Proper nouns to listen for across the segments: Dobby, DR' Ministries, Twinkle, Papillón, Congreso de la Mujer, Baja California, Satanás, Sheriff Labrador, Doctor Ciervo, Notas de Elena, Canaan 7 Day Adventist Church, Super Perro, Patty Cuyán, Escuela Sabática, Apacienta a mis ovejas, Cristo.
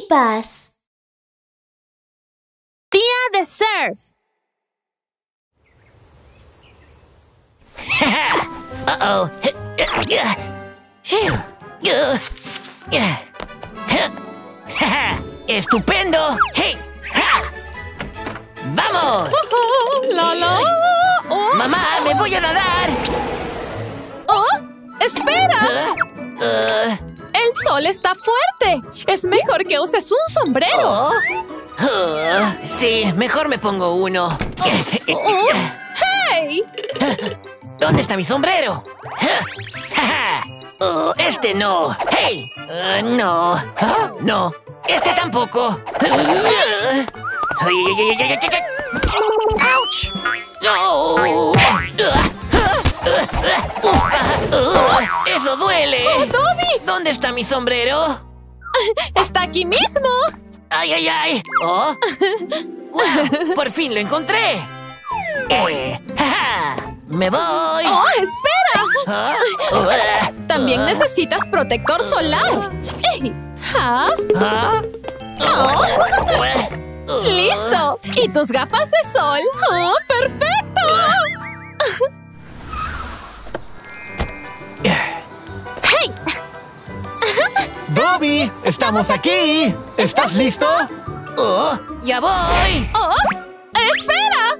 Pipas. Tía de Surf. Uh-oh. ¡Estupendo! ¡Hey! ¡Ja! ¡Vamos! ¡La, la! Oh. ¡Mamá, me voy a nadar! ¡Oh! ¡Espera! El sol está fuerte. Es mejor que uses un sombrero. Oh. Sí, mejor me pongo uno. Oh. ¡Hey! ¿Dónde está mi sombrero? Oh, este no. ¡Hey! No. ¿Ah? No. Este tampoco. ¡Auch! ¡No! ¡Eso duele! ¡Oh, Dobby! ¿Dónde está mi sombrero? ¡Está aquí mismo! ¡Ay, ay, ay! ¡Oh! ¡Wow! ¡Por fin lo encontré! ¡Me voy! ¡Oh, espera! ¿Ah? También necesitas protector solar. ¿Ah? ¿Ah? Oh. ¡Listo! ¡Y tus gafas de sol! ¡Oh, perfecto! ¡Hey! ¡Dobby! ¡Estamos aquí! ¿Estás listo? ¡Oh! ¡Ya voy! ¡Oh! ¡Espera!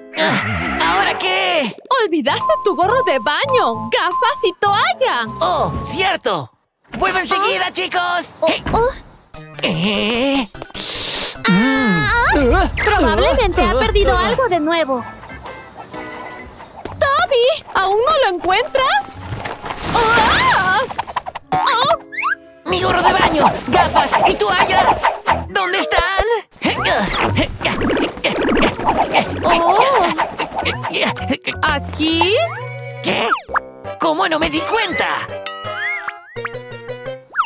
¿Ahora qué? Olvidaste tu gorro de baño, gafas y toalla. ¡Oh, cierto! ¡Vuelvo enseguida, chicos! Probablemente ha perdido algo de nuevo. ¡Dobby! ¿Aún no lo encuentras? ¡Mi gorro de baño! ¡Gafas y toallas! ¿Dónde están? Oh. ¿Aquí? ¿Qué? ¿Cómo no me di cuenta?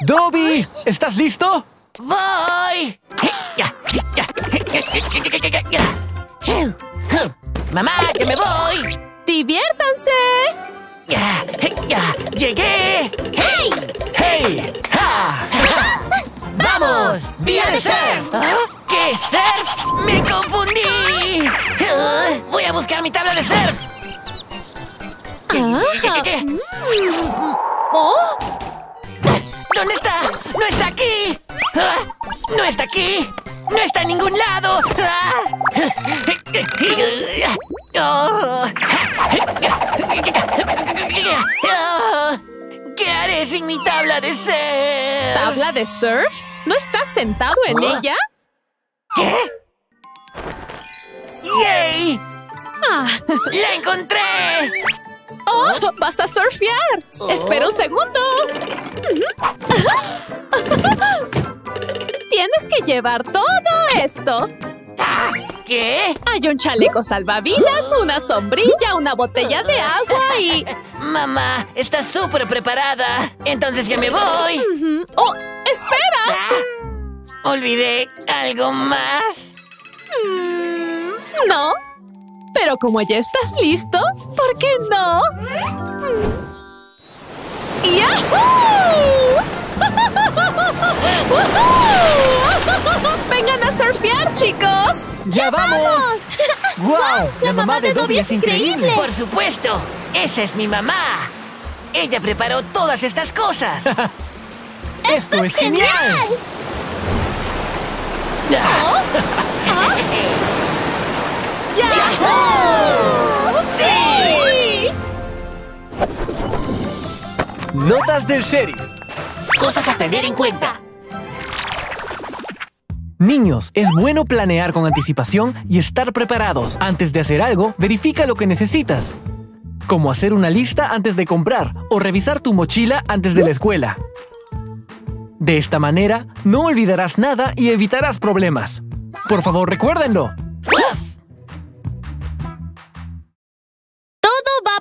Dobby, ¿estás listo? ¡Voy! ¡Mamá, ya me voy! ¡Diviértanse! ¡Llegué! ¡Hey! ¡Hey! ¡Ja! ¡Vamos! ¡Día de surf! ¿Ah? ¿Qué surf? ¡Me confundí! ¡Voy a buscar mi tabla de surf! ¿Oh? ¿Dónde está? ¡No está aquí! ¿Ah? ¡No está aquí! ¡No está en ningún lado! ¿Ah? ¿Qué haré sin mi tabla de surf? ¿Tabla de surf? ¿No estás sentado en ella? ¿Qué? ¡Yay! Ah. ¡La encontré! ¡Oh! ¡Vas a surfear! Oh. ¡Espera un segundo! ¡Tienes que llevar todo esto! ¿Qué? Hay un chaleco salvavidas, una sombrilla, una botella de agua y... Mamá, estás súper preparada. Entonces ya me voy. ¡Oh! ¡Espera! ¿Olvidé algo más? No. Pero como ya estás listo, ¿por qué no? ¡Yahoo! ¡Vengan a surfear, chicos! ¡Ya vamos! ¡Wow! La mamá de Dobby es increíble. Por supuesto, esa es mi mamá. Ella preparó todas estas cosas. ¡Esto es genial! ¡Yahoo! ¡Sí! Notas del sheriff. Cosas a tener en cuenta. Niños, es bueno planear con anticipación y estar preparados. Antes de hacer algo, verifica lo que necesitas. Como hacer una lista antes de comprar o revisar tu mochila antes de la escuela. De esta manera, no olvidarás nada y evitarás problemas. Por favor, recuérdenlo.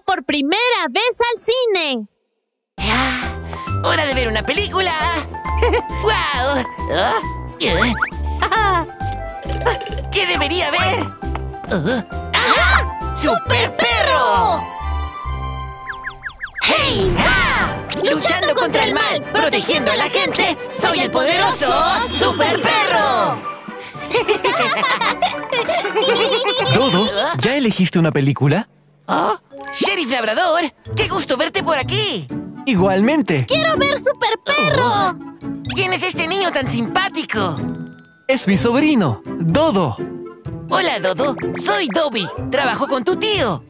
Por primera vez al cine. ¡Hora de ver una película! ¡Guau! ¿Qué debería ver? ¡Super Perro! ¡Hey! ¡Ha! Luchando contra el mal, protegiendo a la gente, soy el poderoso Super Perro. ¿Dodo? ¿Ya elegiste una película? ¿Oh? ¡Sheriff Labrador! ¡Qué gusto verte por aquí! ¡Igualmente! ¡Quiero ver Super Perro! Oh. ¿Quién es este niño tan simpático? Es mi sobrino, Dodo. Hola, Dodo. Soy Dobby. Trabajo con tu tío.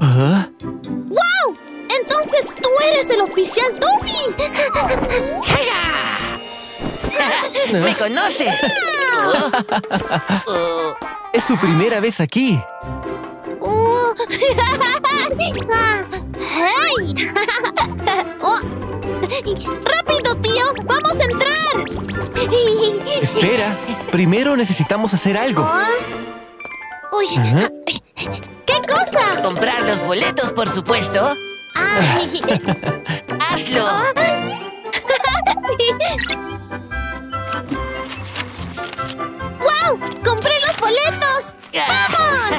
¿Ah? ¡Wow! ¡Entonces tú eres el oficial Dobby! ¡Hega! ¿Me conoces? Oh. Es su primera vez aquí. Oh. ¡Rápido, tío! ¡Vamos a entrar! Espera, primero necesitamos hacer algo. Oh. Uy. ¿Ah? ¿Qué cosa? Comprar los boletos, por supuesto. Ay. ¡Hazlo! ¡Guau! Oh. ¡Wow! ¡Compré los boletos! ¡Vamos!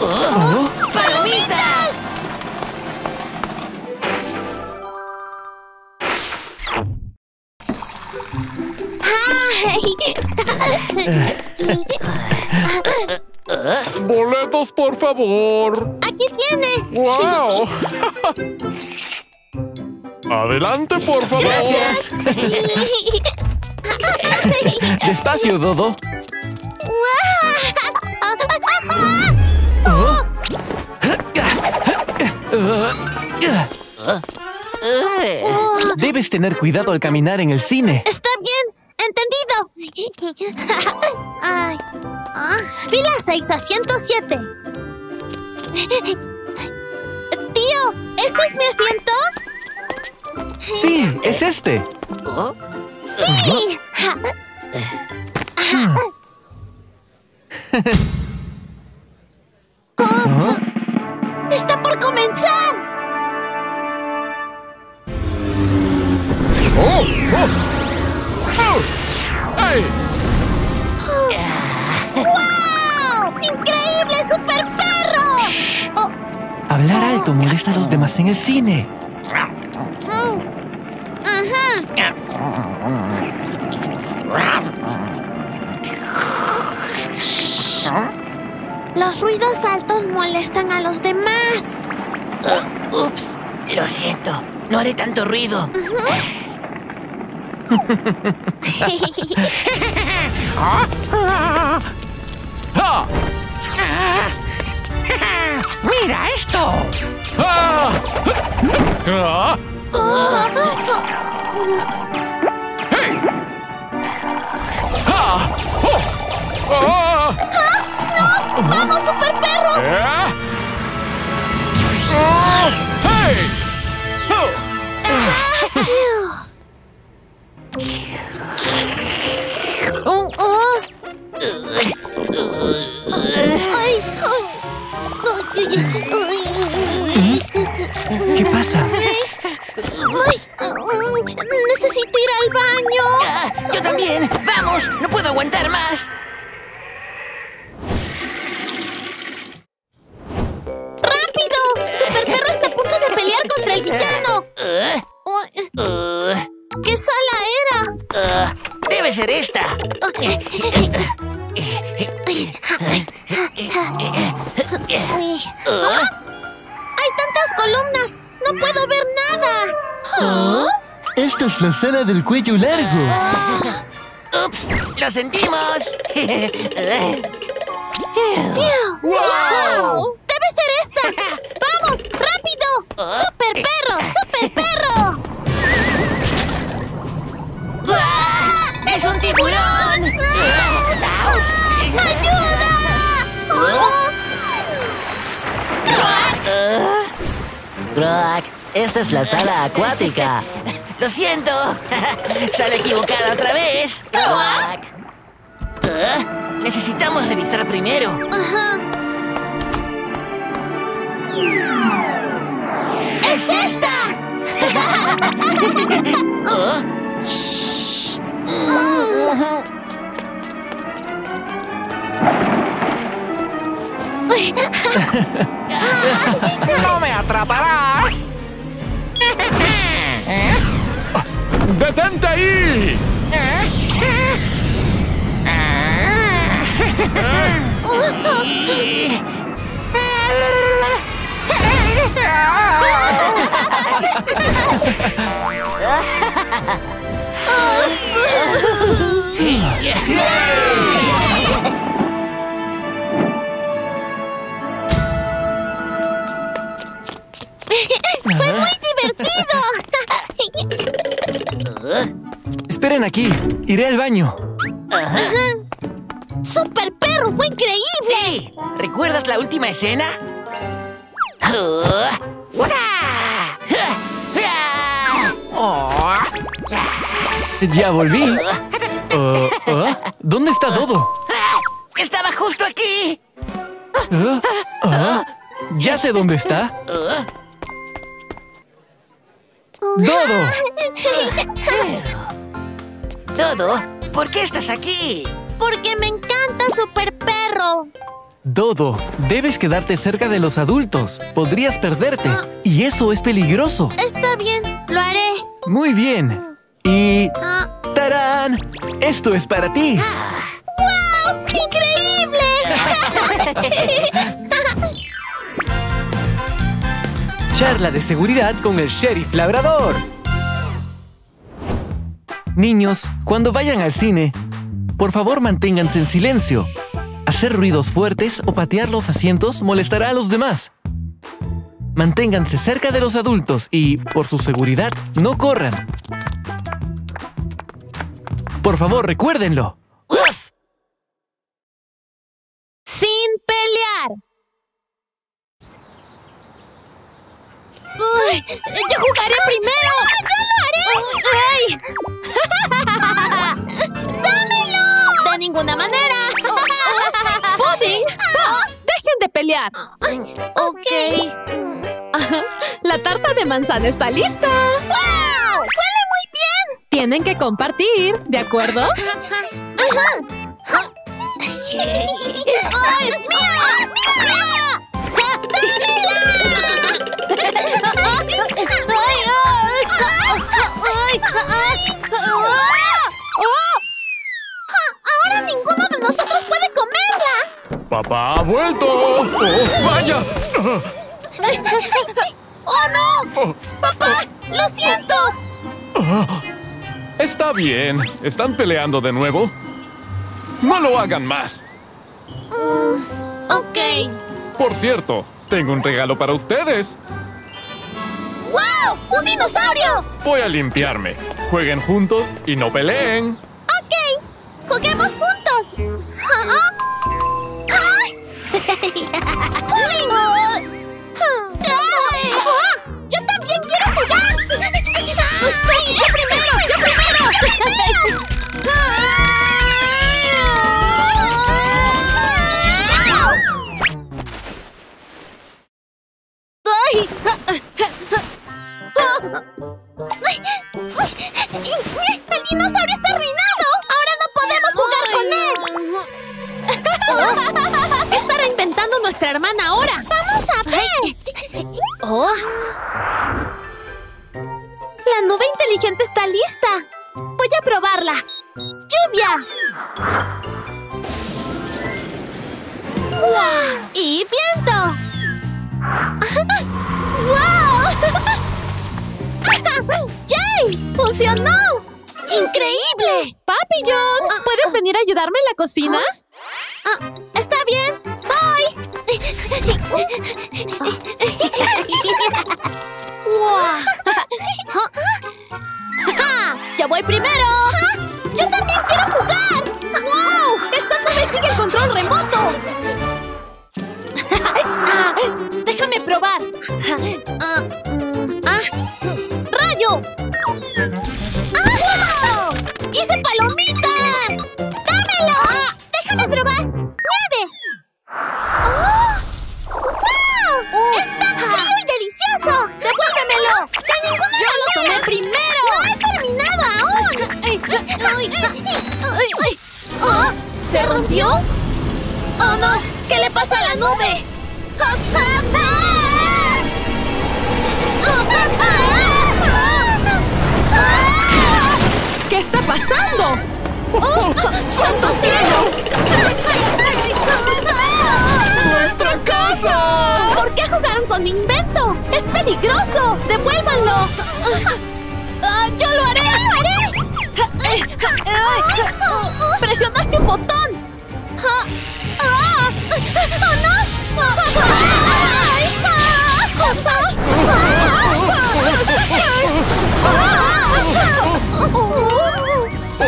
Oh. Oh. Oh. ¡Palomitas! ¡Boletos, por favor! ¡Aquí tiene! ¡Wow! ¡Adelante, por favor! ¡Gracias! ¡Despacio, Dodo! Debes tener cuidado al caminar en el cine. ¡Está bien! ¡Entendido! Ay. Ah, fila 6 a 107. Tío, ¿este es mi asiento? Sí, es este. ¿Oh? ¡Sí! Oh, ¡está por comenzar! ¡Oh! ¡Oh! ¡Oh! ¡Ay! ¡Wow! ¡Increíble, Super Perro! Oh. Hablar alto molesta a los demás en el cine. Ajá. Los ruidos altos molestan a los demás. Ups, lo siento. No haré tanto ruido. Uh-huh. ¡Mira esto! ¡Hey! ¡Ah, no! ¡Vamos, Super Perro! ¡Hey! ¿Qué pasa? Necesito ir al baño. Ah, yo también. Vamos, no puedo aguantar más. ¡Rápido! Super Perro está a punto de pelear contra el villano. ¿Qué sala era? Debe ser esta. Hay tantas columnas. No puedo ver nada. ¿Oh? Esta es la sala del cuello largo. Ups, lo sentimos. Tío, wow. Debe ser esta. Vamos, rápido. Super Perro, Super Perro. ¡Es un tiburón! ¡Ayuda! ¡Croak! ¡Esta es la sala acuática! ¡Lo siento! ¡Sala equivocada otra vez! ¡Croak! Necesitamos revisar primero. Ajá. ¡Es esta! ¿Oh? ¡No me atraparás! ¿Eh? ¡Detente ahí! ¡Fue muy divertido! Esperen aquí, iré al baño. ¡Super Perro, fue increíble! ¡Sí! ¿Recuerdas la última escena? Ya volví. ¿Dónde está Dodo? ¡Estaba justo aquí! Ya sé dónde está. ¡Dodo! Dodo, ¿por qué estás aquí? Porque me encanta Super Perro. Dodo, debes quedarte cerca de los adultos. Podrías perderte. Y eso es peligroso. Está bien, lo haré. Muy bien. Y... ¡tarán! ¡Esto es para ti! ¡Wow! ¡Increíble! Charla de seguridad con el Sheriff Labrador. Niños, cuando vayan al cine, por favor manténganse en silencio. Hacer ruidos fuertes o patear los asientos molestará a los demás. Manténganse cerca de los adultos y, por su seguridad, no corran. Por favor, recuérdenlo. ¡Uf! Sin pelear. Uy, ¡yo jugaré primero! ¡Yo lo haré! ¡Ay! ¡Dámelo! ¡De ninguna manera! ¡Bobby! ¡Dejen de pelear! Ok. La tarta de manzana está lista. ¡Wow! ¡Huele muy bien! Tienen que compartir, ¿de acuerdo? ¡Ajá! ¡Oh, es mía! ¡Oh, es mía! ¡Ahora ninguno de nosotros puede comerla! ¡Papá ha vuelto! ¡Oh, vaya! ¡Oh, no! ¡Papá, lo siento! Está bien. ¿Están peleando de nuevo? ¡No lo hagan más! Ok. Por cierto, tengo un regalo para ustedes. ¡Wow! ¡Un dinosaurio! Voy a limpiarme. Jueguen juntos y no peleen. Ok. ¡Juguemos juntos! ¡Yo también quiero jugar! ¡Yo primero! ¡Yo primero! ¡El dinosaurio está arruinado! ¡Ahora no podemos jugar con él! ¿Qué estará inventando nuestra hermana ahora? ¡Vamos a ver! ¡La nube inteligente está lista! ¡Voy a probarla! ¡Lluvia! ¡Wow! ¡Y viento! ¡Wow! ¡Yay! ¡Funcionó! ¡Increíble! ¡Papillón! ¿Puedes venir a ayudarme en la cocina? Está bien. ¡Voy! ¡Yo voy primero! ¡Yo también quiero jugar! ¡Wow! ¡Esta nube sigue el control remoto! ¡Déjame probar! ¡Rayo! ¡Hice palomitas! ¡Dámelo! ¡Déjame probar! ¡Nieve! ¡Wow! ¡Es tan frío y delicioso! ¡Devuélvemelo! ¡De ninguna manera! ¡Yo lo tomé primero! ¡No he terminado aún! ¿Se rompió? ¡Oh, no! ¿Qué le pasa a la nube? ¡Oh, papá! ¿Qué está pasando? ¡Oh, santo cielo! ¡Nuestra casa! ¿Por qué jugaron con mi invento? ¡Es peligroso! ¡Devuélvanlo! ¡Yo lo haré! ¡Presionaste un botón! ¡Oh, no!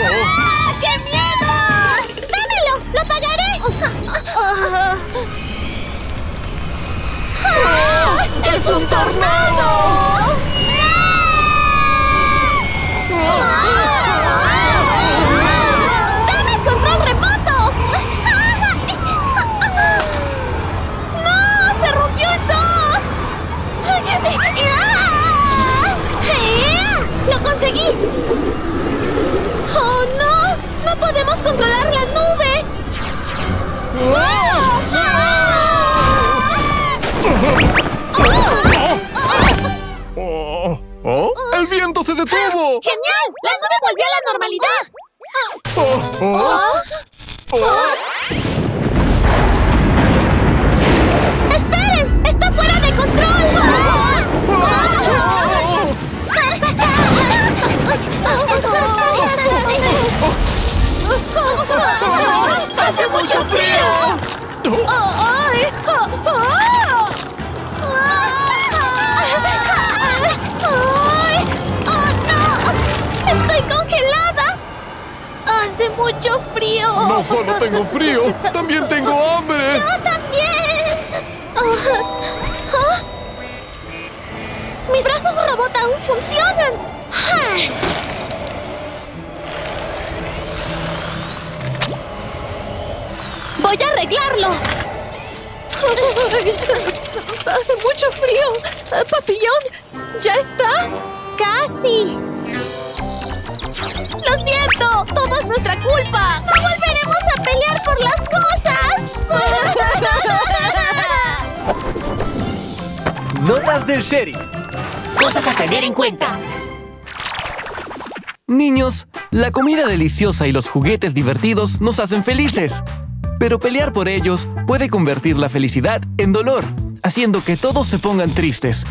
¡Qué miedo! ¡Dámelo! ¡Lo pagaré! ¡Es un tornado! ¡Oh, no! ¡No podemos controlar la nube! ¡El viento se detuvo! ¡Genial! ¡La nube volvió a la normalidad! ¡Esperen! ¡Está fuera de control! ¡Hace mucho frío! ¡No! ¡Estoy congelada! ¡Hace mucho frío! No solo tengo frío, también tengo hambre. ¡Yo también! ¡Mis brazos robot aún funcionan! ¡Voy a arreglarlo! ¡Hace mucho frío! ¡Papillón! ¿Ya está? ¡Casi! ¡Lo siento! ¡Todo es nuestra culpa! ¡No volveremos a pelear por las cosas! Notas del sheriff. Cosas a tener en cuenta. Niños, la comida deliciosa y los juguetes divertidos nos hacen felices. Pero pelear por ellos puede convertir la felicidad en dolor, haciendo que todos se pongan tristes.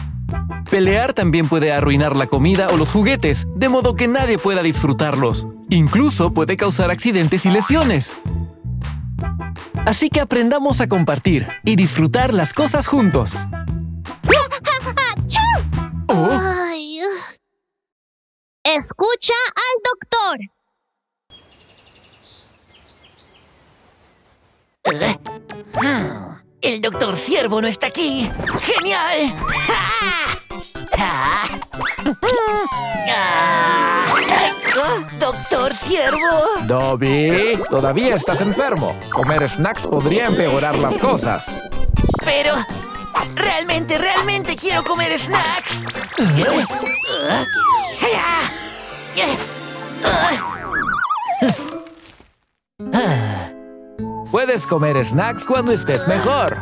Pelear también puede arruinar la comida o los juguetes, de modo que nadie pueda disfrutarlos. Incluso puede causar accidentes y lesiones. Así que aprendamos a compartir y disfrutar las cosas juntos. Escucha al doctor. El doctor Ciervo no está aquí. ¡Genial! ¡Doctor Ciervo! Dobby, todavía estás enfermo. Comer snacks podría empeorar las cosas. Pero... Realmente quiero comer snacks. Puedes comer snacks cuando estés mejor.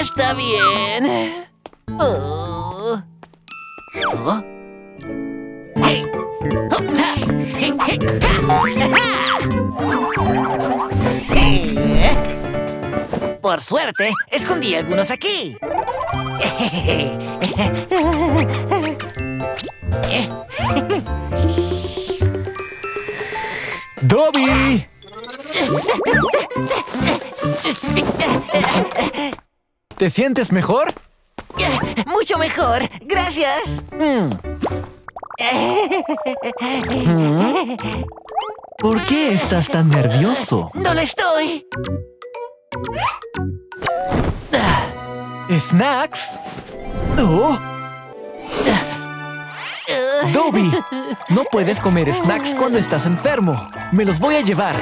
Está bien. Por suerte, escondí algunos aquí. ¡Dobby! ¿Te sientes mejor? Mucho mejor, gracias. ¿Por qué estás tan nervioso? No lo estoy. ¿Snacks? Dobby, no puedes comer snacks cuando estás enfermo. Me los voy a llevar.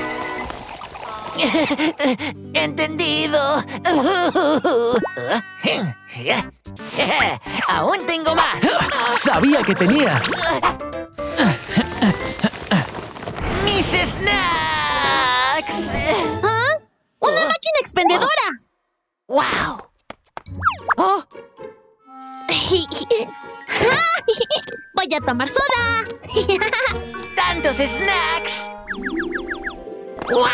Entendido. Aún tengo más. Sabía que tenías. Mis snacks. ¿Ah? ¡Una máquina expendedora! ¡Wow! ¡Voy a tomar soda! ¡Tantos snacks! ¡Wow!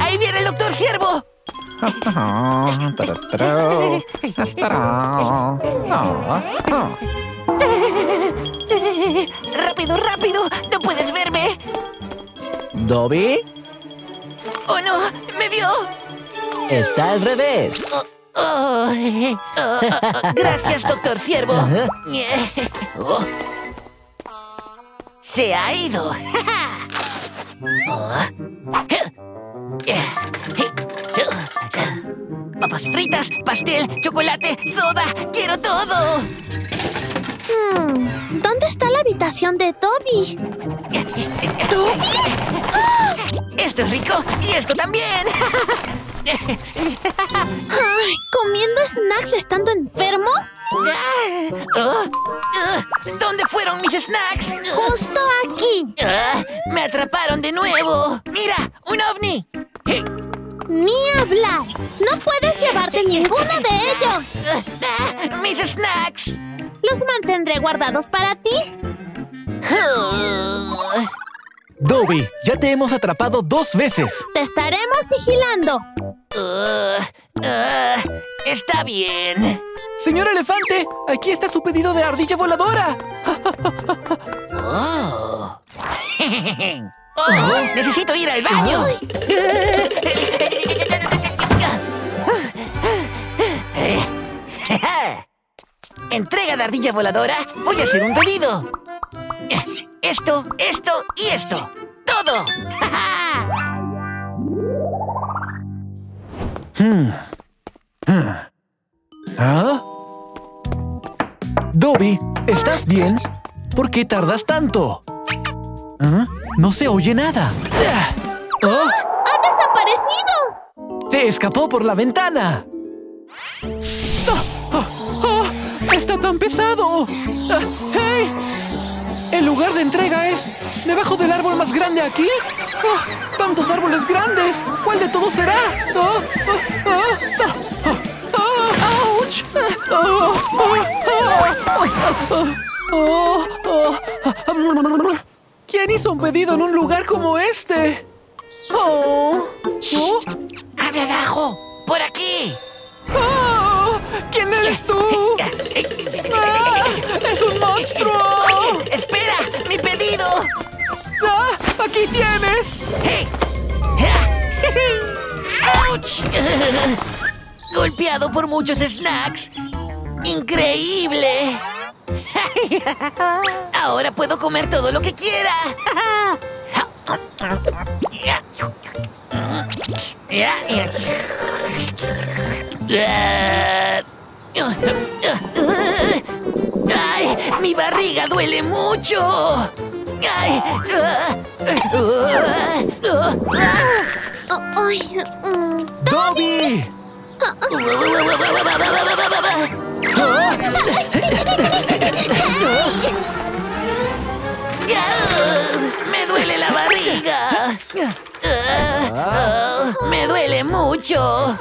¡Ahí viene el Doctor Ciervo! ¡Rápido, rápido! ¡No puedes verme! ¿Dobby? ¡Oh, no! ¡Me vio! ¡Está al revés! ¡Gracias, Doctor Ciervo! ¡Se ha ido! ¡Papas fritas, pastel, chocolate, soda! ¡Quiero todo! ¿Dónde está la habitación de Dobby? ¿Dobby? ¡Ah! ¡Esto es rico! ¡Y esto también! Ay, ¿comiendo snacks estando enfermo? ¿Dónde fueron mis snacks? ¡Justo aquí! ¡Me atraparon de nuevo! ¡Mira! ¡Un ovni! ¡Ni hablar! ¡No puedes llevarte ninguno de ellos! ¡Mis snacks! ¡Los mantendré guardados para ti! Dobby, ya te hemos atrapado 2 veces. Te estaremos vigilando. Está bien. Señor elefante, aquí está su pedido de ardilla voladora. Necesito ir al baño. Entrega de ardilla voladora. Voy a hacer un pedido. Esto, esto y esto. ¡Todo! ¿Ah? Dobby, ¿estás bien? ¿Por qué tardas tanto? ¿Ah? No se oye nada. ¿Oh? ¡Ha desaparecido! ¡Se escapó por la ventana! ¡Está tan pesado! ¡Hey! ¿El lugar de entrega es debajo del árbol más grande aquí? ¡Oh, tantos árboles grandes! ¿Cuál de todos será? ¡Auch! ¿Quién hizo un pedido en un lugar como este? ¡Habla abajo! ¡Por aquí! ¿Quién eres tú? ¡Es un monstruo! ¡Aquí tienes! ¡Hey! ¡Auch! Golpeado por muchos snacks. ¡Increíble! Ahora puedo comer todo lo que quiera. ¡Ay! ¡Mi barriga duele mucho! ¡Ay! ¡Dobby! ¡Me duele la barriga! ¡Me duele mucho!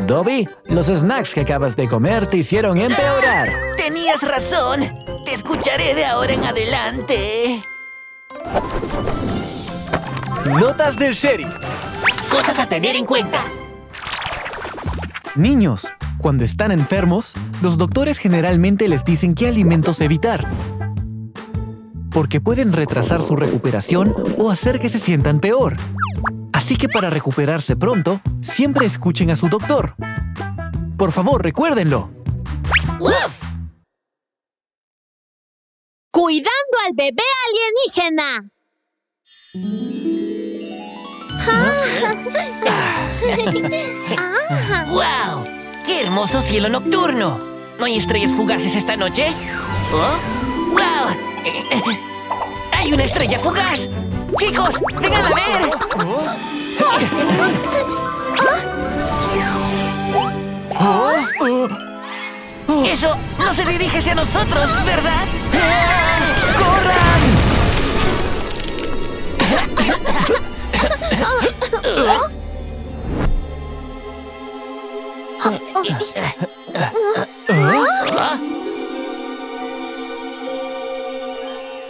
Dobby, los snacks que acabas de comer te hicieron empeorar. ¡Tenías razón! Te escucharé de ahora en adelante. Notas del sheriff. Cosas a tener en cuenta. Niños, cuando están enfermos, los doctores generalmente les dicen qué alimentos evitar, porque pueden retrasar su recuperación o hacer que se sientan peor. Así que para recuperarse pronto, siempre escuchen a su doctor. Por favor, recuérdenlo. ¡Uf! ¡Cuidando al bebé alienígena! ¡Guau! Wow, ¡qué hermoso cielo nocturno! ¿No hay estrellas fugaces esta noche? ¡Oh! ¡Wow! ¡Hay una estrella fugaz! ¡Chicos, vengan a ver! ¡Eso no se dirige hacia nosotros, ¿verdad? ¡Corran!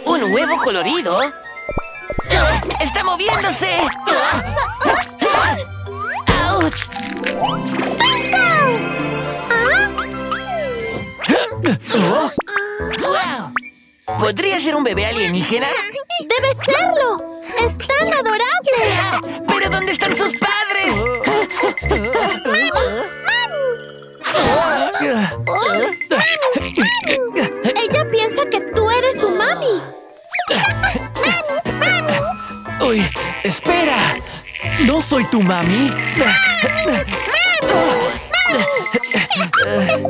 ¿Un huevo colorido? ¡Está moviéndose! ¡Auch! ¡Wow! ¿Podría ser un bebé alienígena? ¡Debe serlo! ¡Es tan adorable! ¿Pero dónde están sus padres? ¡Mami! ¡Mami! ¡Mami! Ella piensa que tú eres su mami. Uy, espera. ¿No soy tu mami? ¡Mami! ¡Mami!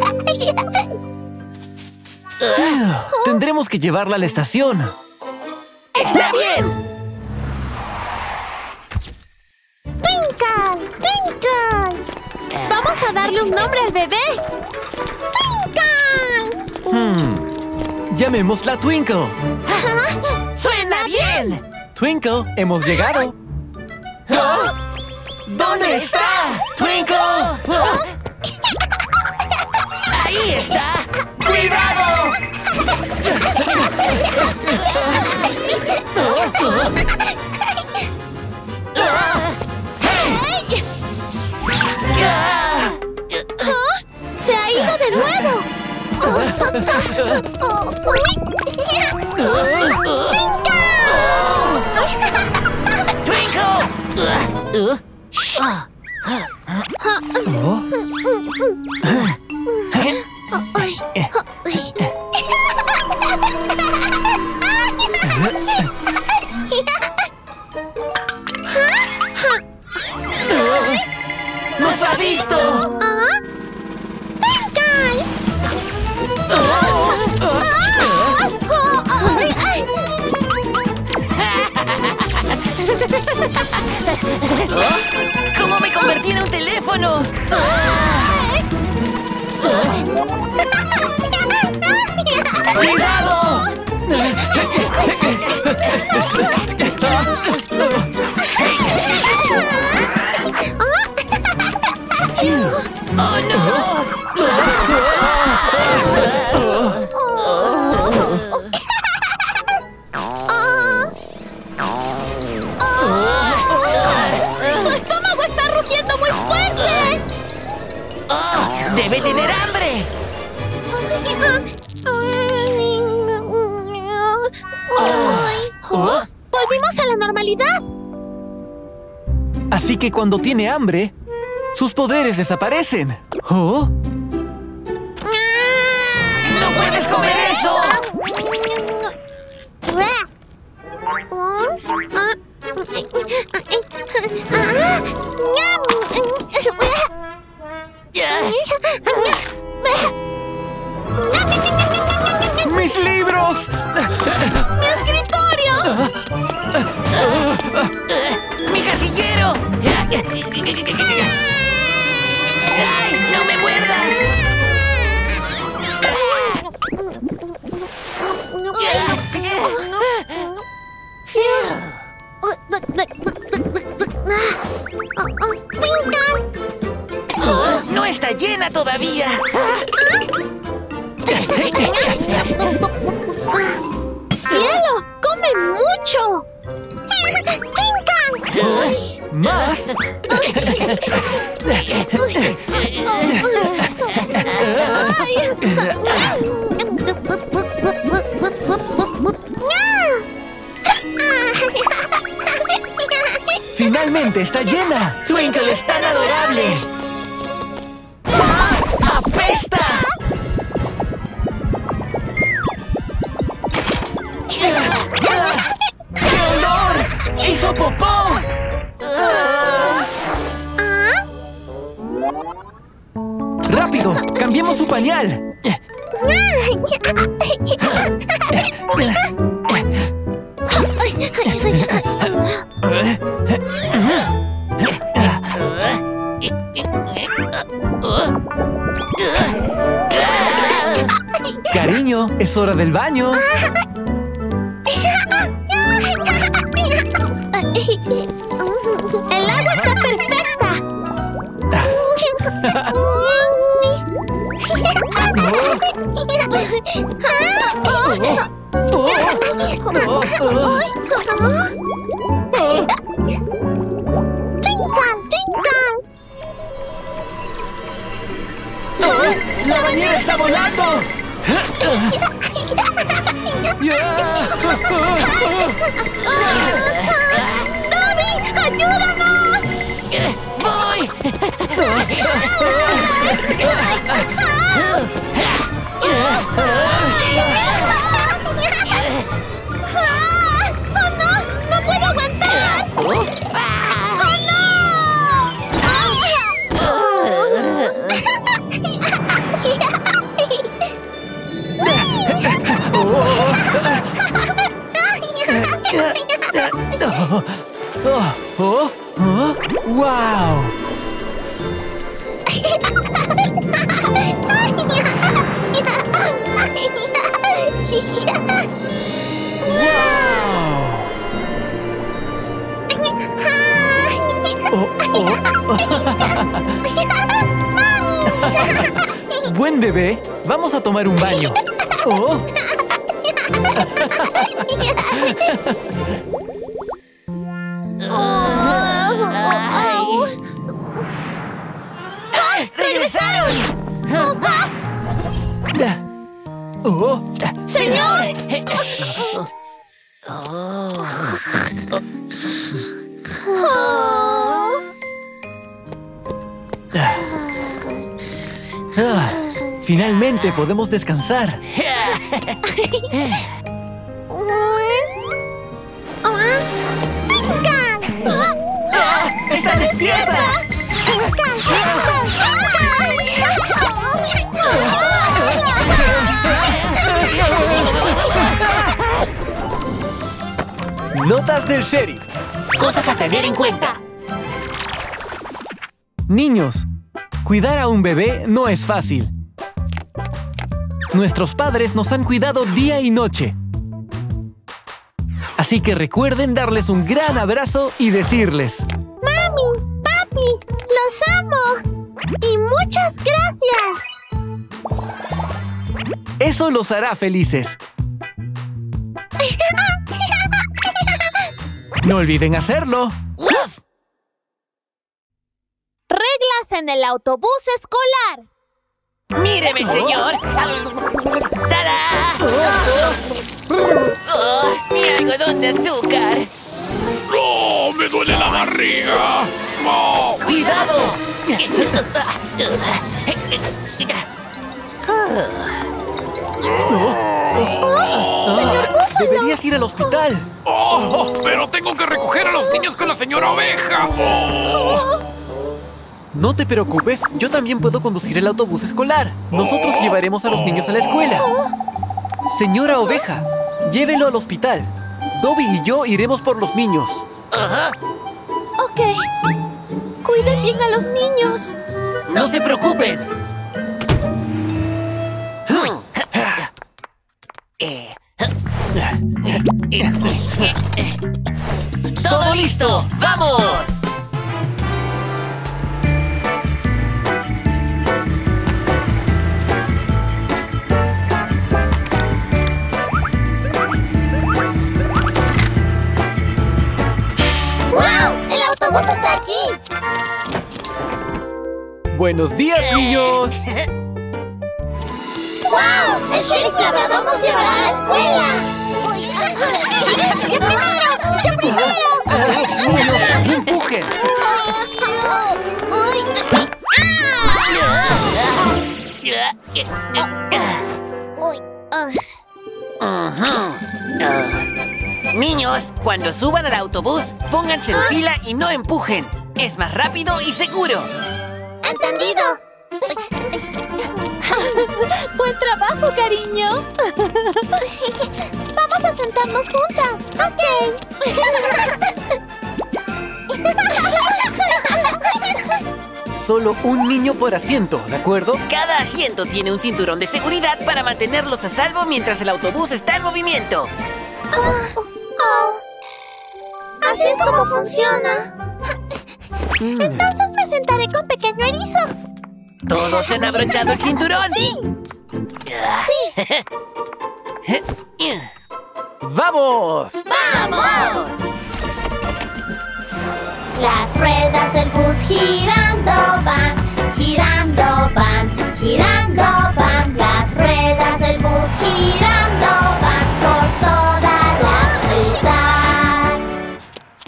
Tendremos que llevarla a la estación. ¡Está bien! ¡Twinkle! ¡Twinkle! ¡Vamos a darle un nombre al bebé! ¡Twinkle! Llamémosla Twinkle. ¡Suena bien! Twinkle, hemos llegado. ¿Oh? ¿Dónde está? ¡Twinkle! ¿Oh? ¡Ahí está! ¡Cuidado! ¡Se ha ido de nuevo! ¡Twinkle! ¡Nos ha visto! ¿Cómo me convertí en un teléfono? ¡Cuidado! ¡Oh, no! ¡Su estómago está rugiendo muy fuerte! ¡Oh! ¡Debe tener hambre! ¡Volvimos a la normalidad! Así que cuando tiene hambre, sus poderes desaparecen. ¿Oh? ¡No puedes comer eso! ¡Mis libros! ¡Mi escritorio! ¡Mi casillero! ¡Ay, no me muerdas! ¡No está llena todavía! ¡Cielos! ¡Come mucho! ¡Más! ¡Finalmente está llena! ¡Twinkle es tan adorable! ¡Ah! ¡Apesta! ¡Qué olor! ¡Hizo popó! ¡Rápido! ¡Cambiemos su pañal! Cariño, es hora del baño. ¡El agua está ¡Oh! ¡La bañera está volando! ¡Dobby! ¡Ayúdanos! ¡Voy! ¡Wow! Buen bebé, vamos a tomar un baño. Oh. Oh. ¡Señor! Finalmente podemos descansar. ¡Está despierta! Notas del sheriff. Cosas a tener en cuenta. Niños, cuidar a un bebé no es fácil. Nuestros padres nos han cuidado día y noche. Así que recuerden darles un gran abrazo y decirles: ¡Mami! ¡Papi! ¡Los amo! ¡Y muchas gracias! Eso los hará felices. ¡No olviden hacerlo! ¡Uf! Reglas en el autobús escolar. ¡Míreme, señor! ¡Tará! ¡Oh, mi algodón de azúcar! ¡Oh, me duele la barriga! ¡Oh! ¡Cuidado! ¡Señor Búfalo! ¡Deberías ir al hospital! ¡Oh! ¡Pero tengo que recoger a los niños con la señora Oveja! ¡Oh! No te preocupes, yo también puedo conducir el autobús escolar. Nosotros llevaremos a los niños a la escuela. Señora Oveja, llévelo al hospital. Dobby y yo iremos por los niños. Ajá. Ok. Cuiden bien a los niños. ¡No se preocupen! ¡Todo listo! ¡Vamos! ¡Está aquí! ¡Buenos días, niños! ¡Wow! ¡El Sheriff Labrador nos llevará a la escuela! ¡Yo primero! ¡Yo primero! ¡Niños, no empujen! Niños, cuando suban al autobús, pónganse en fila y no empujen. Es más rápido y seguro. ¡Entendido! ¡Buen trabajo, cariño! ¡Vamos a sentarnos juntas! ¡Ok! Solo un niño por asiento, ¿de acuerdo? Cada asiento tiene un cinturón de seguridad para mantenerlos a salvo mientras el autobús está en movimiento. Así es como funciona. Entonces me sentaré con Pequeño Erizo. ¿Todos han abrochado el cinturón? ¡Sí! ¡Sí! ¡Vamos! ¡Vamos! Las ruedas del bus girando van, girando van, girando van. girando, van las ruedas del bus, girando, van por toda la ciudad.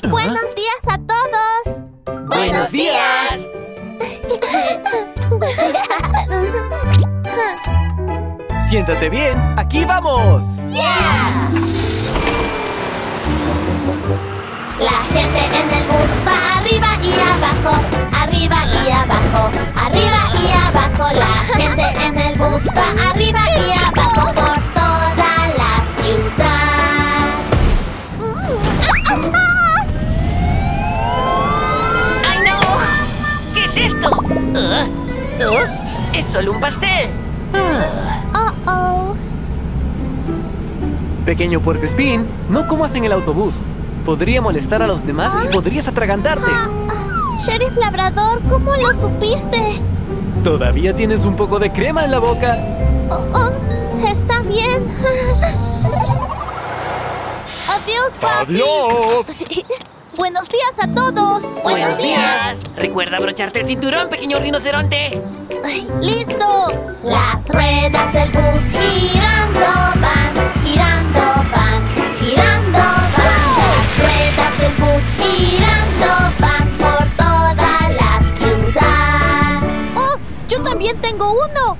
¡Buenos días a todos! ¡Buenos días! Siéntate bien, aquí vamos. ¡Yeah! La gente en el bus va arriba y abajo, arriba y abajo, arriba y abajo. La gente en el bus va arriba y abajo por toda la ciudad. ¡Ay, no! ¿Qué es esto? ¿Oh? ¡Es solo un pastel! Pequeño puercoespín, no comas en el autobús. Podría molestar a los demás y podrías atragantarte. Sheriff Labrador, ¿cómo lo supiste? Todavía tienes un poco de crema en la boca. Está bien. Adiós, papi. ¡Adiós! ¡Buenos días a todos! ¡Buenos días! Recuerda abrocharte el cinturón, pequeño rinoceronte. ¡Listo! Las ruedas del bus girando, van, girando, van. Las ruedas del bus girando, van por toda la ciudad. ¡Oh! ¡Yo también tengo uno!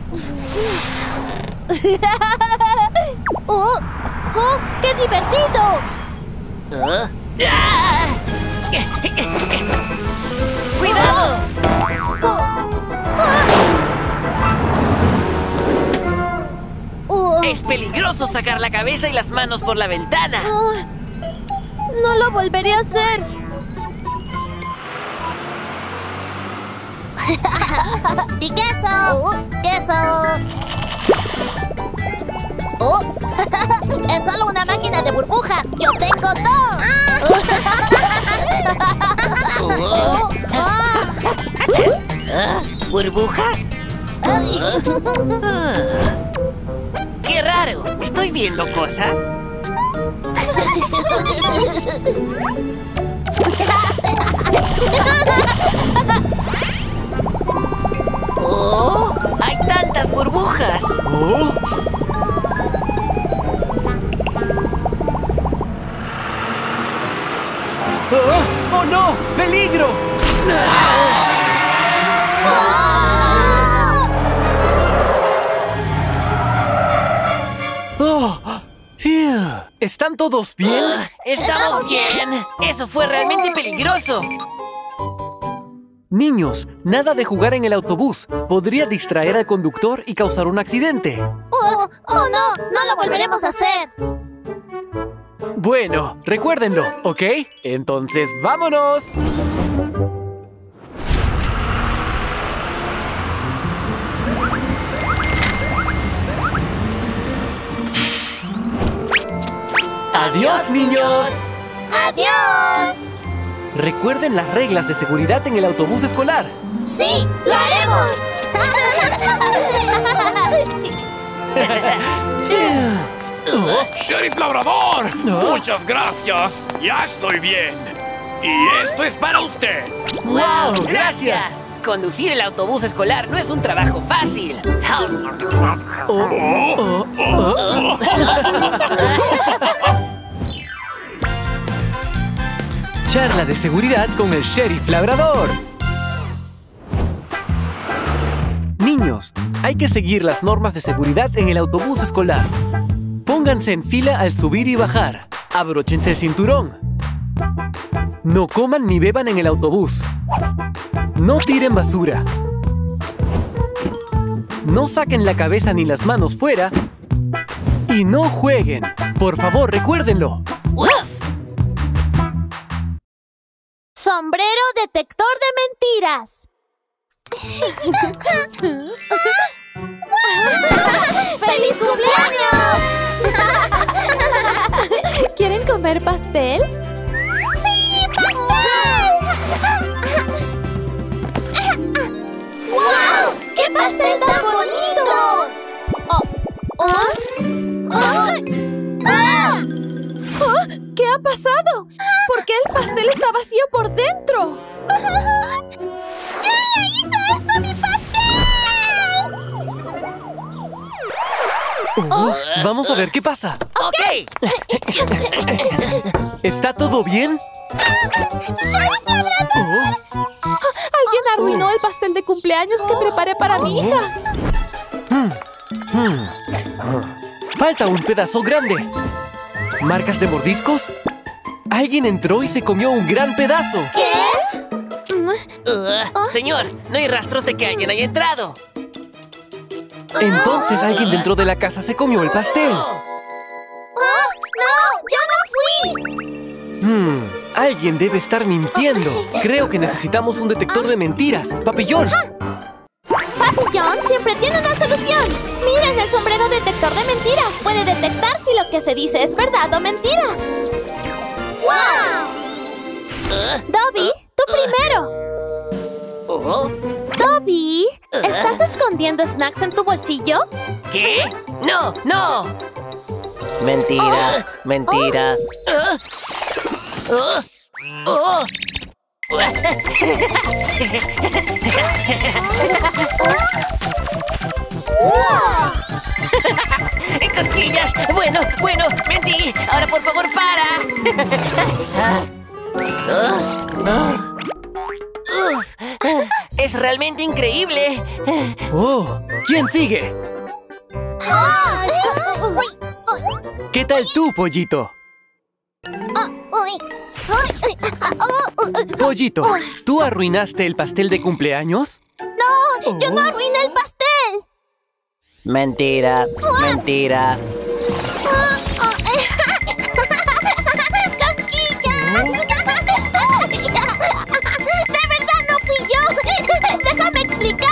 ¡Oh! ¡Oh! ¡Qué divertido! ¡Cuidado! Es peligroso sacar la cabeza y las manos por la ventana. No lo volveré a hacer. ¡Y queso! ¡Queso! Es solo una máquina de burbujas. ¡Yo tengo dos! ¿Burbujas? ¡Qué raro! ¿Estoy viendo cosas? ¡Oh! ¡Hay tantas burbujas! ¡Oh, no! ¡Peligro! ¿Están todos bien? ¡Estamos bien! ¡Eso fue realmente peligroso! Niños, nada de jugar en el autobús. Podría distraer al conductor y causar un accidente. ¡Oh, no! ¡No lo volveremos a hacer! Bueno, recuérdenlo, ¿ok? Entonces, ¡vámonos! ¡Adiós, niños! ¡Adiós! Recuerden las reglas de seguridad en el autobús escolar. ¡Sí, lo haremos! ¡Sheriff Labrador! ¡Muchas gracias! ¡Ya estoy bien! ¡Y esto es para usted! ¡Wow! ¡Gracias! Conducir el autobús escolar no es un trabajo fácil. Charla de seguridad con el Sheriff Labrador. Niños, hay que seguir las normas de seguridad en el autobús escolar. Pónganse en fila al subir y bajar. Abróchense el cinturón. No coman ni beban en el autobús. No tiren basura. No saquen la cabeza ni las manos fuera. Y no jueguen. Por favor, recuérdenlo. ¡Uf! Sombrero detector de mentiras. ¡Feliz cumpleaños! ¿Quieren comer pastel? ¡Sí, pastel! ¡Wow! ¡Qué pastel tan bonito! ¿Qué ha pasado? ¿Por qué el pastel está vacío por dentro? ¡Ella hizo esto a mi pastel! Vamos a ver qué pasa. ¡Ok! ¿Está todo bien? ¡Sheriff Labrador! Alguien arruinó el pastel de cumpleaños que preparé para mi hija. Falta un pedazo grande. ¿Marcas de mordiscos? Alguien entró y se comió un gran pedazo. ¿Qué? Señor, no hay rastros de que alguien haya entrado. Entonces alguien dentro de la casa se comió el pastel. ¡No! ¡Yo no fui! Alguien debe estar mintiendo. Creo que necesitamos un detector de mentiras. ¡Papillón! Papillón siempre tiene una solución. Miren el sombrero detector de mentiras. Puede detectar si lo que se dice es verdad o mentira. ¡Wow! Dobby, tú primero. Dobby, ¿estás escondiendo snacks en tu bolsillo? ¿Qué? ¡No, no! Mentira, mentira. ¡Cosquillas! Bueno, bueno, mentí. Ahora, por favor, para. Es realmente increíble. ¿Quién sigue? ¿Qué tal tú, pollito? Pollito, ¿tú arruinaste el pastel de cumpleaños? ¡No! ¡Yo no arruiné el pastel! Mentira, mentira. ¡Cosquillas! ¡De verdad no fui yo! ¡Déjame explicar!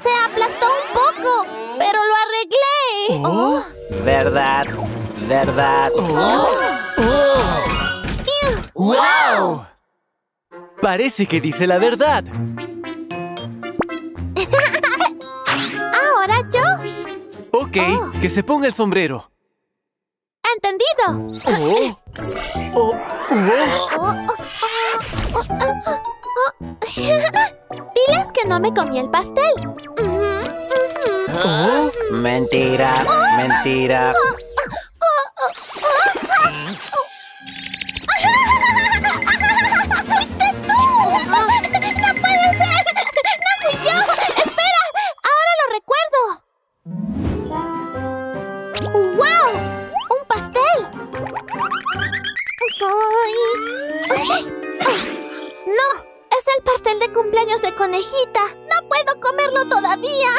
Se aplastó un poco, pero lo arreglé. Verdad, verdad. ¡Wow! Parece que dice la verdad. ¿Ahora yo? Ok, que se ponga el sombrero. Entendido. Diles que no me comí el pastel. Mentira, mentira. ¡Fuiste tú! ¡No puede ser! ¡No fui yo! ¡Espera! ¡Ahora lo recuerdo! ¡Wow! ¡Un pastel! ¡No! ¡Es el pastel de cumpleaños de conejita! ¡No puedo comerlo todavía!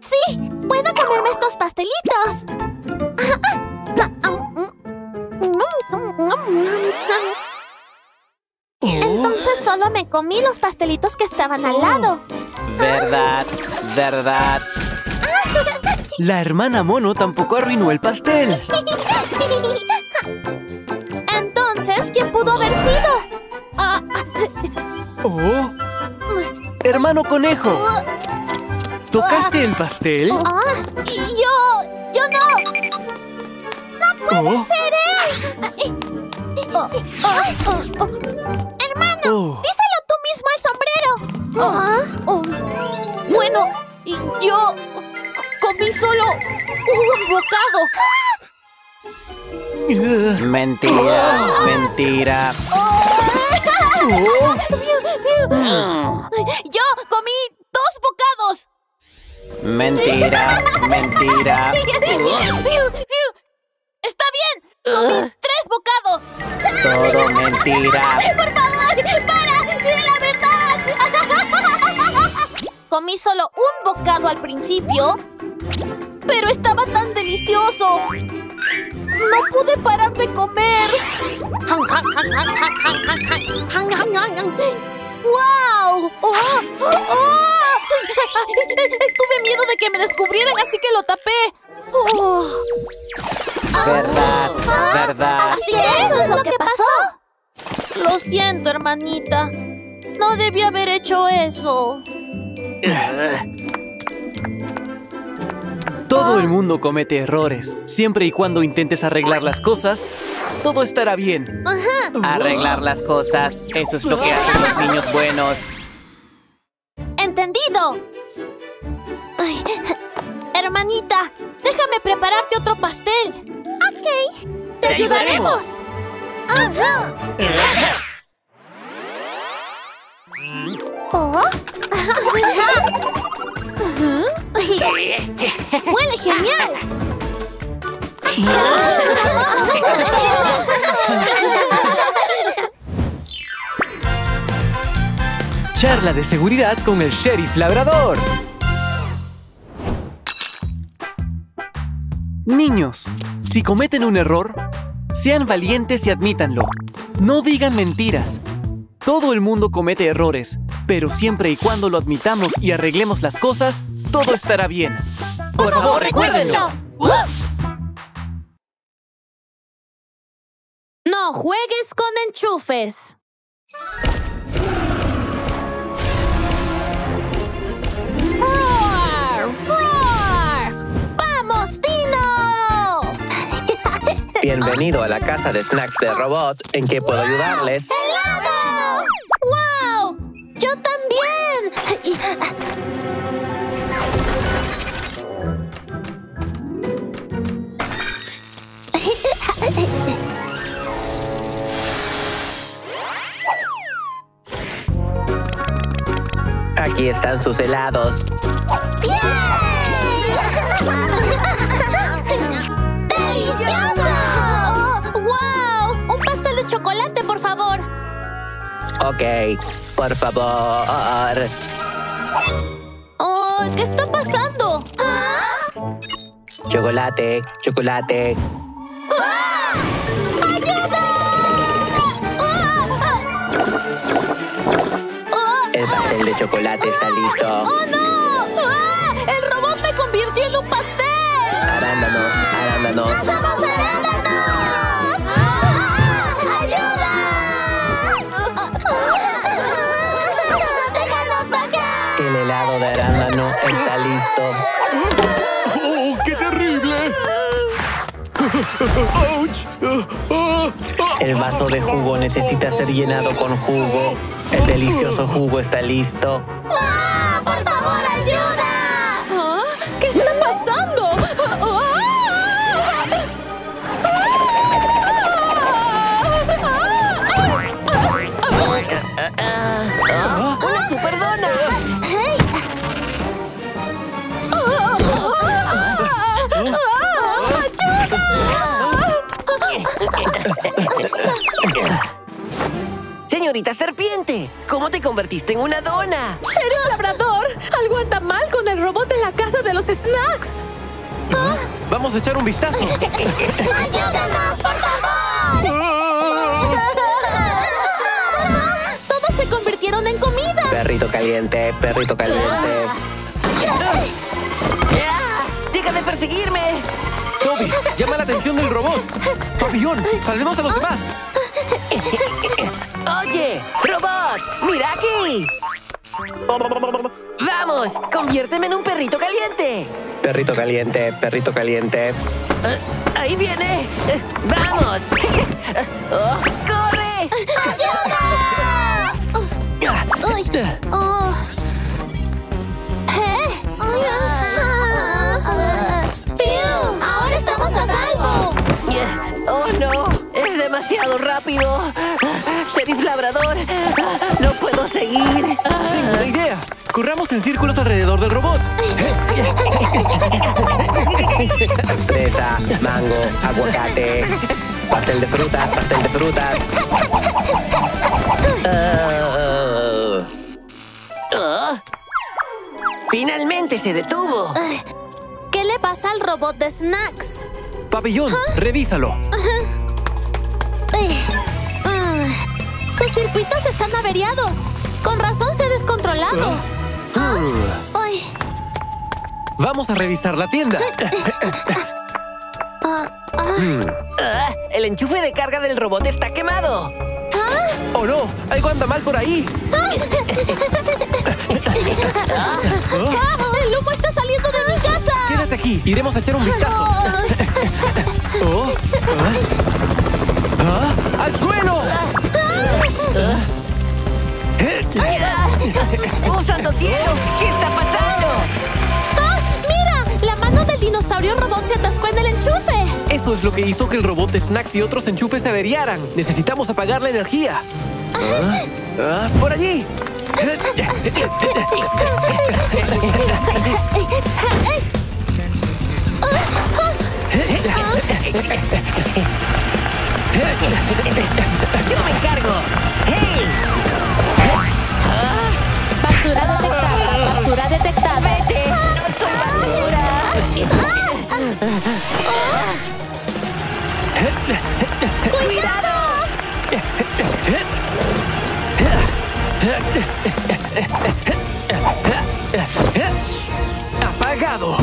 ¡Sí! ¡Puedo comerme estos pastelitos! Entonces solo me comí los pastelitos que estaban al lado. ¡Verdad! ¡Verdad! La hermana Mono tampoco arruinó el pastel. ¿Quién pudo haber sido? ¡Hermano Conejo! ¿Tocaste el pastel? ¡Yo no! ¡No puede ser él! ¡Hermano! ¡Díselo tú mismo al sombrero! Bueno, yo comí solo un bocado. Mentira, mentira. Yo comí 2 bocados. Mentira, mentira. Está bien, comí 3 bocados. Todo mentira. Por favor, para, dile la verdad. Comí solo un bocado al principio, pero estaba tan delicioso. ¡No pude parar de comer! ¡Wow! Tuve miedo de que me descubrieran, así que lo tapé. Verdad, verdad. Así que eso es lo que pasó. Lo siento, hermanita. No debí haber hecho eso. Todo el mundo comete errores. Siempre y cuando intentes arreglar las cosas, todo estará bien. Ajá. Arreglar las cosas, eso es lo que hacen los niños buenos. ¡Entendido! Ay, hermanita, déjame prepararte otro pastel. Ok. ¡Te ayudaremos! Ajá. Oh. ¡Huele genial! Charla de seguridad con el Sheriff Labrador. Niños, si cometen un error, sean valientes y admítanlo. No digan mentiras. Todo el mundo comete errores, pero siempre y cuando lo admitamos y arreglemos las cosas, todo estará bien. ¡Por favor, recuérdenlo! ¡No juegues con enchufes! ¡Roar! ¡Roar! ¡Vamos, Dino! Bienvenido a la casa de snacks de robot. ¿En qué puedo ayudarles? ¡Helado! ¡Wow! ¡Yo también! Aquí están sus helados. ¡Bien! ¡Delicioso! Oh, ¡wow! Un pastel de chocolate, por favor. Ok, por favor. Oh, ¿qué está pasando? ¿Ah? Chocolate, chocolate. El pastel de chocolate está listo. ¡Oh, no! ¡Ah! ¡El robot me convirtió en un pastel! ¡Arándanos! ¡Arándanos! ¡No somos arándanos! ¡Ah! ¡Ayuda! ¡Déjanos bajar! El helado de arándano está listo. ¡Oh, qué terrible! El vaso de jugo necesita ser llenado con jugo. El delicioso jugo está listo. ¡Ah! ¡Por favor, ayuda! ¿Ah? ¿Qué está pasando? ¡Hola, tú, perdona! ¡Ayuda! ¡Señorita serpiente! ¿Cómo te convertiste en una dona? ¡Sheriff Labrador! ¡Algo anda mal con el robot en la casa de los snacks! ¿Ah? ¡Vamos a echar un vistazo! ¡Ayúdanos, por favor! ¡Todos se convirtieron en comida! ¡Perrito caliente! ¡Perrito caliente! ¡Deja de perseguirme! ¡Dobby! ¡Llama la atención del robot! ¡Papillón! ¡Salvemos a los demás! ¡Oye, robot! ¡Mira aquí! ¡Vamos! ¡Conviérteme en un perrito caliente! Perrito caliente, perrito caliente. ¡Ahí viene! ¡Vamos! Oh, ¡corre! ¡Ayuda! Oh. ¿Eh? ¡Piu! ¡Ahora estamos a salvo! ¡Oh, no! ¡Es demasiado rápido! ¡Sheriff Labrador! ¡No puedo seguir! Tengo una idea. Corramos en círculos alrededor del robot. Fresa, mango, aguacate, pastel de frutas, pastel de frutas. ¡Finalmente se detuvo! ¿Qué le pasa al robot de snacks? Papillón, revísalo. Sus circuitos están averiados. Con razón se ha descontrolado. Ay. Vamos a revisar la tienda. El enchufe de carga del robot está quemado. ¿Ah? ¡Oh, no! ¡Algo anda mal por ahí! ¡El humo está saliendo de mi casa! ¡Quédate aquí! ¡Iremos a echar un vistazo! Oh. ¿Ah? ¿Ah? ¡Al suelo! ¡Oh, santo cielo! ¿Qué está pasando? ¡Ah! ¡Mira! ¡La mano del dinosaurio robot se atascó en el enchufe! Eso es lo que hizo que el robot Snacks y otros enchufes se averiaran. Necesitamos apagar la energía. ¿Ah? ¿Ah? ¡Por allí! ¡Yo me encargo! ¡Hey! ¿Ah? ¡Basura detectada! ¡Basura detectada! ¡Vete! ¡No soy basura! ¡Cuidado! ¡Apagado!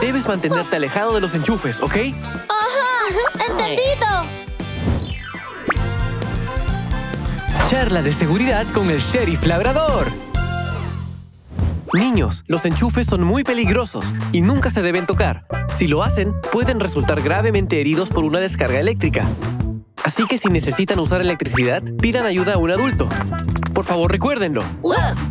Debes mantenerte alejado de los enchufes, ¿ok? ¡Ajá! ¡Entendido! Charla de seguridad con el Sheriff Labrador. Niños, los enchufes son muy peligrosos y nunca se deben tocar. Si lo hacen, pueden resultar gravemente heridos por una descarga eléctrica. Así que si necesitan usar electricidad, pidan ayuda a un adulto. Por favor, recuérdenlo. ¡Wow!